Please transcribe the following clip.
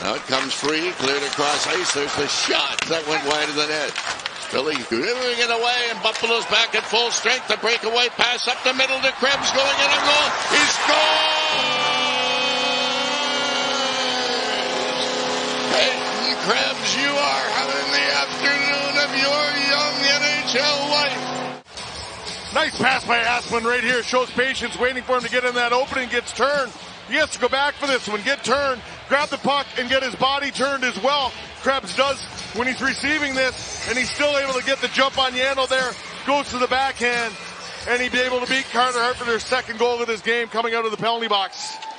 Now it comes free, cleared across ice. There's the shot that went wide of the net. Philly giving it away, and Buffalo's back at full strength. The breakaway pass up the middle to Krebs, going in a goal. He scores! Peyton Krebs, you are having the afternoon of your young NHL life. Nice pass by Aspen right here. Shows patience, waiting for him to get in that opening. Gets turned. He has to go back for this one, get turned, grab the puck, and get his body turned as well. Krebs does when he's receiving this, and he's still able to get the jump on Yandle there, goes to the backhand, and he'd be able to beat Carter Hart for their second goal of this game coming out of the penalty box.